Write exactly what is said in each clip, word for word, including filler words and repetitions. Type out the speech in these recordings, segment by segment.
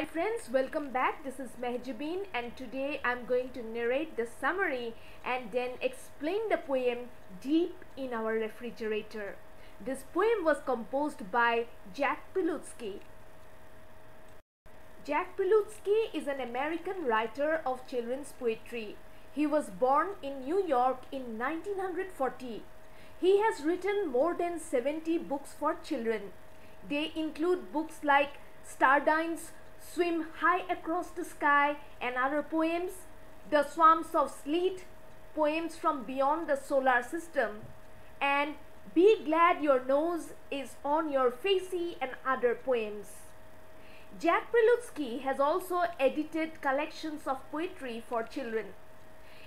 Hi friends, welcome back. This is Mehjubin and today I'm going to narrate the summary and then explain the poem Deep in Our Refrigerator. This poem was composed by Jack Prelutsky. Jack Prelutsky is an American writer of children's poetry. He was born in New York in nineteen forty. He has written more than seventy books for children. They include books like Stardines Swim High Across the Sky and Other Poems, The Swamps of Sleethe, Poems from Beyond the Solar System, and Be Glad Your Nose is on Your Facey and Other Poems. Jack Prelutsky has also edited collections of poetry for children.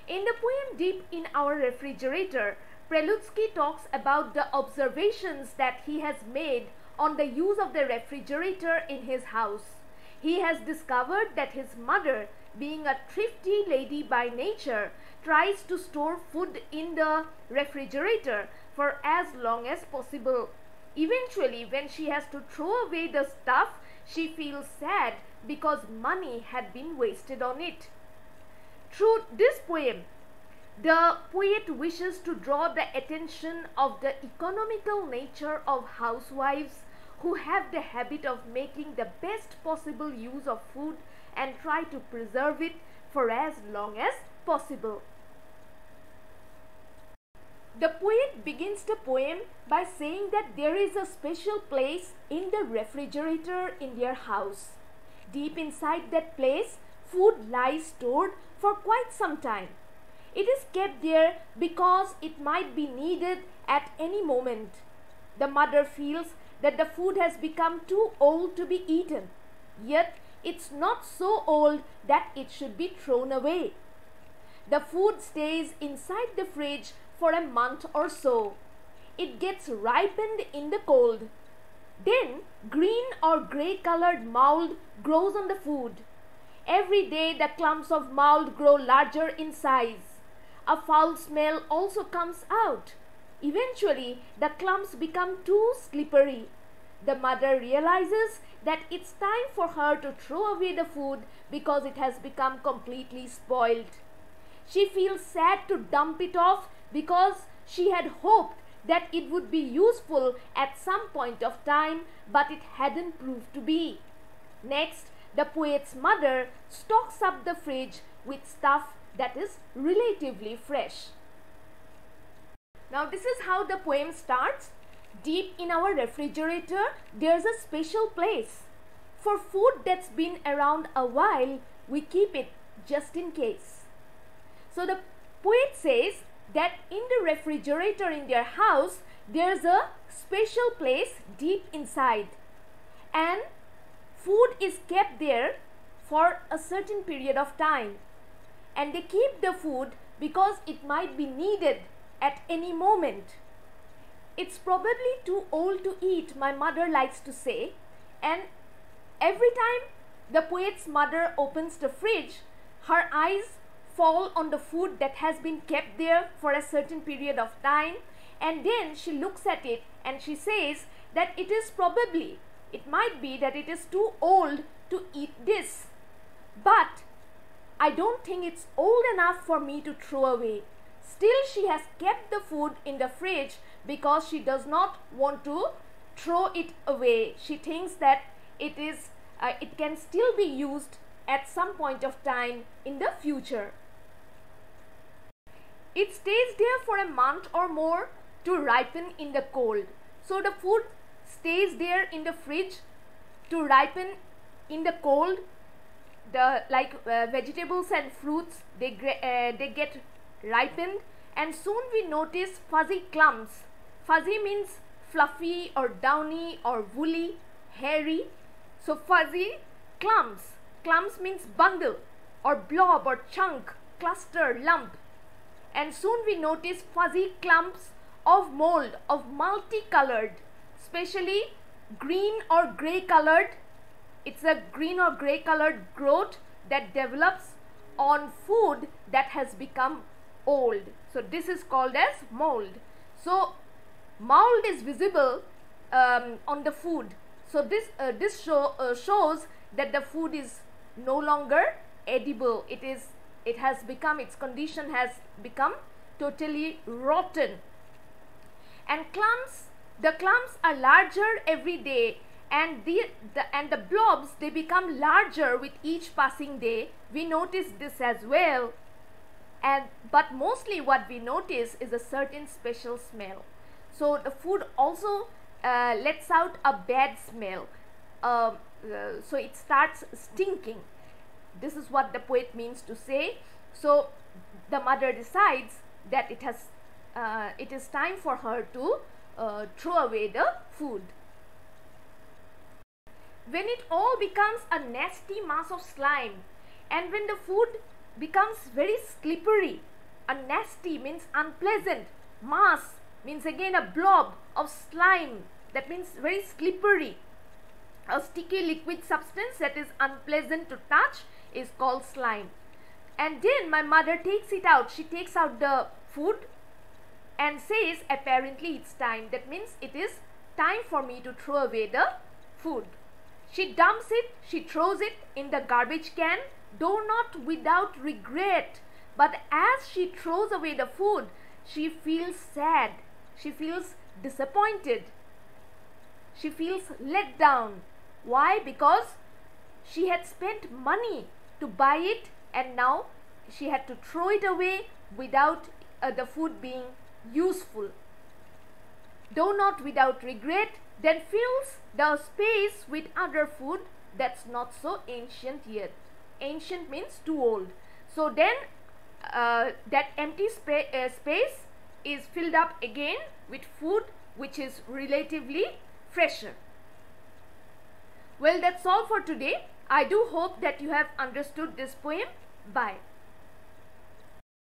In the poem Deep in Our Refrigerator, Prelutsky talks about the observations that he has made on the use of the refrigerator in his house. He has discovered that his mother, being a thrifty lady by nature, tries to store food in the refrigerator for as long as possible. Eventually, when she has to throw away the stuff, she feels sad because money had been wasted on it. Through this poem, the poet wishes to draw the attention of the economical nature of housewives who have the habit of making the best possible use of food and try to preserve it for as long as possible. The poet begins the poem by saying that there is a special place in the refrigerator in their house. Deep inside that place, food lies stored for quite some time. It is kept there because it might be needed at any moment. The mother feels that the food has become too old to be eaten, yet it's not so old that it should be thrown away. The food stays inside the fridge for a month or so. It gets ripened in the cold. Then green or grey colored mold grows on the food. Every day the clumps of mold grow larger in size. A foul smell also comes out. Eventually, the clumps become too slippery. The mother realizes that it's time for her to throw away the food because it has become completely spoiled. She feels sad to dump it off because she had hoped that it would be useful at some point of time, but it hadn't proved to be. Next, the poet's mother stocks up the fridge with stuff that is relatively fresh. Now this is how the poem starts. Deep in our refrigerator, there's a special place. For food that's been around a while, we keep it just in case. So the poet says that in the refrigerator in their house, there's a special place deep inside. And food is kept there for a certain period of time. And they keep the food because it might be needed at any moment. It's probably too old to eat, my mother likes to say. And every time the poet's mother opens the fridge, her eyes fall on the food that has been kept there for a certain period of time. And then she looks at it and she says that it is probably, it might be that it is too old to eat this. But I don't think it's old enough for me to throw away. Still, she has kept the food in the fridge because she does not want to throw it away. She thinks that it is, uh, it can still be used at some point of time in the future. It stays there for a month or more to ripen in the cold. So the food stays there in the fridge to ripen in the cold. The like uh, vegetables and fruits, they uh, they get ripened, and soon we notice fuzzy clumps. Fuzzy means fluffy or downy or woolly, hairy. So fuzzy clumps. Clumps means bundle or blob or chunk, cluster, lump. And soon we notice fuzzy clumps of mold, of multicolored, especially green or grey colored. It's a green or grey colored growth that develops on food that has become old. So this is called as mold. So mold is visible um, on the food. So this, uh, this show, uh, shows that the food is no longer edible. It is, it has become, its condition has become totally rotten. And clumps, the clumps are larger every day, and the, the and the blobs, they become larger with each passing day. We notice this as well. And but mostly what we notice is a certain special smell. So the food also uh, lets out a bad smell. Uh, uh, so it starts stinking. This is what the poet means to say. So the mother decides that it has uh, it is time for her to uh, throw away the food. When it all becomes a nasty mass of slime, and when the food becomes very slippery, a nasty means unpleasant, mass means again a blob of slime, that means very slippery. A sticky liquid substance that is unpleasant to touch is called slime. And then my mother takes it out. She takes out the food and says, apparently it's time. That means it is time for me to throw away the food. She dumps it, she throws it in the garbage can, though not without regret. But as she throws away the food, she feels sad. She feels disappointed. She feels let down. Why? Because she had spent money to buy it, and now she had to throw it away without uh, the food being useful. Though not without regret, then fills the space with other food that's not so ancient yet. Ancient means too old. So then uh, that empty spa uh, space is filled up again with food which is relatively fresher. Well, that's all for today. I do hope that you have understood this poem. Bye.